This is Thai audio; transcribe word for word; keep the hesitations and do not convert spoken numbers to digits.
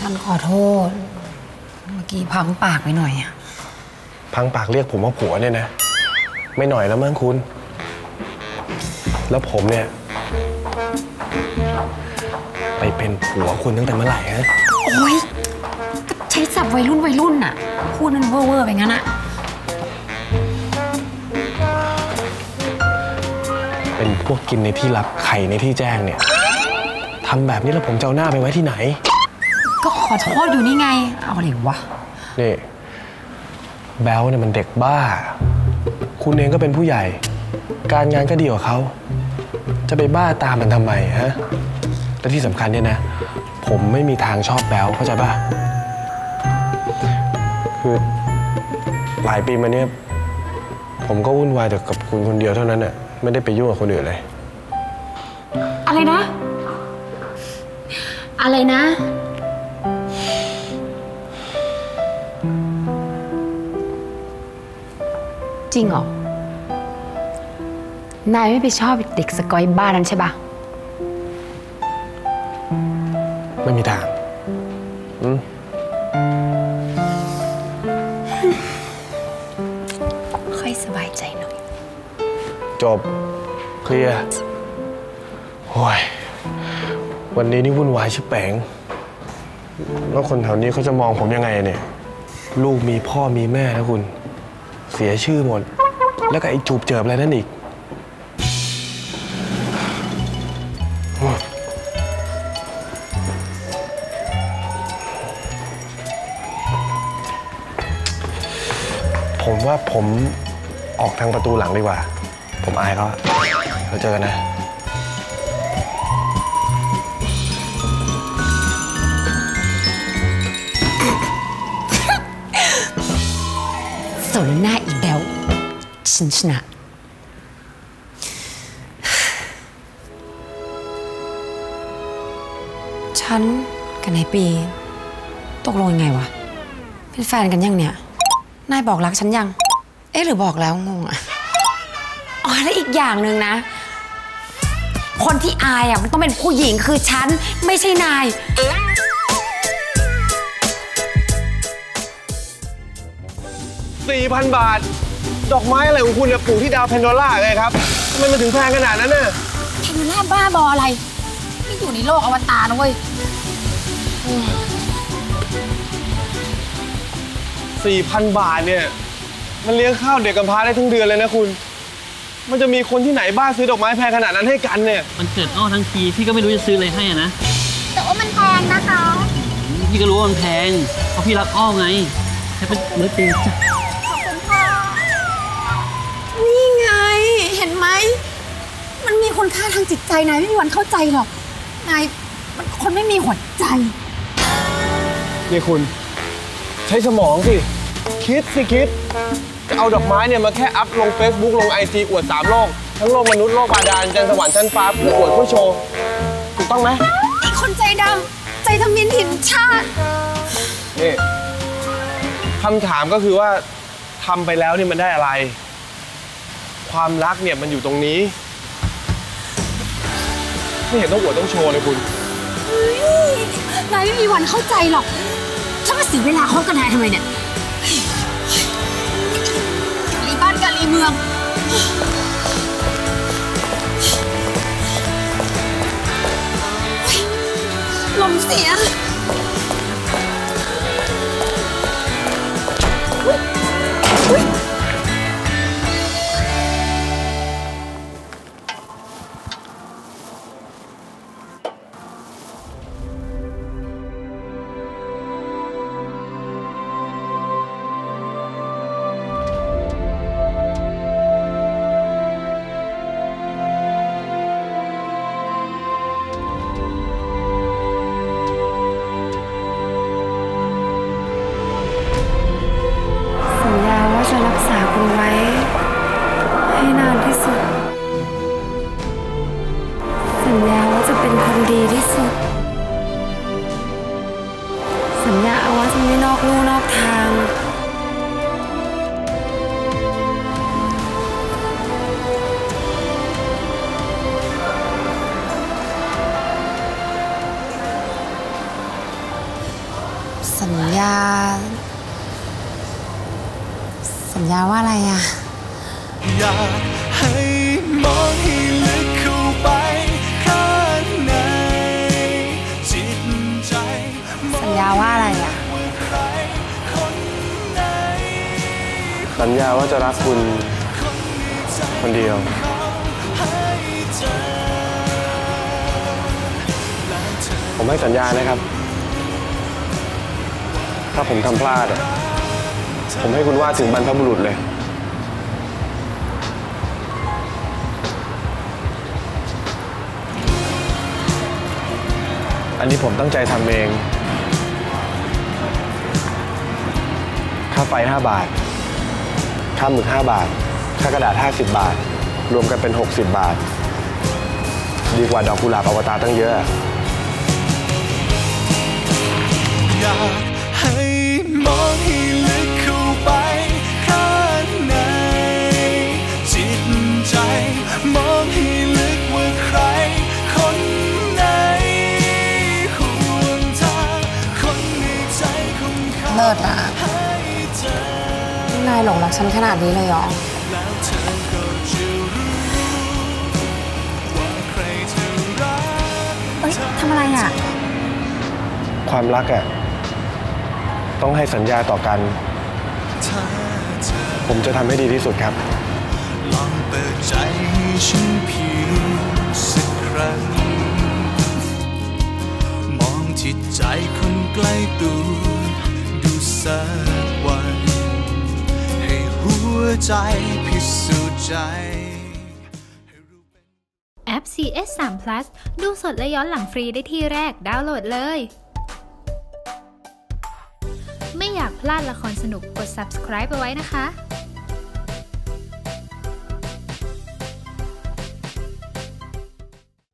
ฉันขอโทษเมื่อกี้พังปากไปหน่อยอะพังปากเรียกผมว่าผัวเนี่ยนะไม่หน่อยแล้วมั้งคุณแล้วผมเนี่ยไปเป็นผัวคุณตั้งแต่เมื่อไหร่ฮะโอ๊ยใช้ศัพท์วัยรุ่นวัยรุ่นน่ะพูดมันเว่อร์ๆไปงั้นอะเป็นพวกกินในที่ลับไข่ในที่แจ้งเนี่ยทำแบบนี้แล้วผมจะเอาหน้าไปไว้ที่ไหนก็ขอโทษอยู่นี่ไงเอาอะไรวะนี่แบลเนี่ยมันเด็กบ้าคุณเองก็เป็นผู้ใหญ่การงานก็ดีกว่าเขาจะไปบ้าตามมันทำไมฮะและที่สำคัญเนี่ยนะผมไม่มีทางชอบแบลเข้าใจป่ะคือหลายปีมาเนี่ยผมก็วุ่นวายแต่กับคุณคนเดียวเท่านั้นน่ะไม่ได้ไปยุ่งกับคนอื่นเลยอะไรนะอะไรนะจริงเหรอนายไม่ไปชอบเด็กสกอยบ้านนั้นใช่ปะไม่มีทางอืมค่อยสบายใจหน่อยจบเคลียร์โอ้ยวันนี้นี่วุ่นวายชิบแป๋งแล้วคนแถวนี้เขาจะมองผมยังไงเนี่ยลูกมีพ่อมีแม่นะคุณเสียชื่อหมดแล้วก็ไอ้จูบเจิบอะไรนั่นอีกผมว่าผมออกทางประตูหลังดีกว่าผมอายเขาเราเจอกันนะสนหน้าอีแบลฉันชนะฉันกับนายปีตกลงยังไงวะเป็นแฟนกันยังเนี่ยนายบอกรักฉันยังเอ๊ะหรือบอกแล้วงงอ่ะอ๋อแล้วอีกอย่างหนึ่งนะคนที่อายอ่ะมันต้องเป็นผู้หญิงคือฉันไม่ใช่นายสี่พัน บาทดอกไม้อะไรของคุณเนี่ยปลูกที่ดาวเพนโดล่าไงครับทำไมมันถึงแพงขนาดนั้นน่ะเพนโดล่าบ้าบออะไรไม่อยู่ในโลกอวตารนะเว้ย สี่พัน บาทเนี่ยมันเลี้ยงข้าวเด็กกำพร้าได้ทั้งเดือนเลยนะคุณมันจะมีคนที่ไหนบ้าซื้อดอกไม้แพงขนาดนั้นให้กันเนี่ยมันเกิดอ้อทั้งทีพี่ก็ไม่รู้จะซื้ออะไรให้นะแต่ว่ามันแพงนะคะพี่ก็รู้ว่ามันแพงเพราะพี่รักอ้อไงแค่เป็นเนื้อตีนจ้ะมันมีคุณค่าทางจิตใจนายไม่มีวันเข้าใจหรอกนายมันคนไม่มีหัวใจนี่คุณใช้สมองสิคิดสิคิดจะเอาดอกไม้เนี่ยมาแค่อัพลง Facebook ลง ไอ จี อวดสามโลกทั้งโลกมนุษย์โลกบาดาลจันทร์สวรรค์ชั้นฟ้าเพื่ออวดผู้โชว์ถูกต้องไหมไอ้คนใจดำใจทำมินถิ่นชาตินี่คำถามก็คือว่าทำไปแล้วนี่มันได้อะไรความรักเนี่ยมันอยู่ตรงนี้ไม่เห็นต้องอวดต้องโชว์เลยคุณนายไม่มีวันเข้าใจหรอกถ้ามาเสียเวลาคบกันนายทำไมเนี่ยกะลีบ้านกะลีเมืองลมเสีย สัญญาสัญญาว่าอะไรอ่ะอยากให้มองให้ลึกเข้าไปข้างในจิตใจสัญญาว่าอะไรอ่ะสัญญาว่าจะรักคุณคนเดียวผมให้สัญญานะครับถ้าผมทำพลาดผมให้คุณว่าถึงบรรพบุรุษเลยอันนี้ผมตั้งใจทำเองค่าไฟห้าบาทค่าหมึกห้าบาทค่ากระดาษห้าสิบบาทรวมกันเป็นหกสิบบาทดีกว่าดอกกุหลาบอวตารตั้งเยอะอยากให้มองให้ลึกเข้าไปข้างในจิตใจมองให้ลึกว่าใครคนไหนห่วงเธอคนในใจของเขาเลิศอ่ะนายหลงรักฉันขนาดนี้เลยเหรอเอ้ยทำอะไรอ่ะความรักอ่ะต้องให้สัญญาต่อกันผมจะทำให้ดีที่สุดครับลองเปิดใจให้ฉันเพียงสักครั้งมองที่ใจคนใกล้ตัวดูสักวันให้หัวใจพิสูจน์ใจแอป ซี เอส สาม พลัส ดูสดและย้อนหลังฟรีได้ที่แรกดาวน์โหลดเลยไม่อยากพลาดละครสนุกกด ซับสไครบ์ เอาไว้นะคะ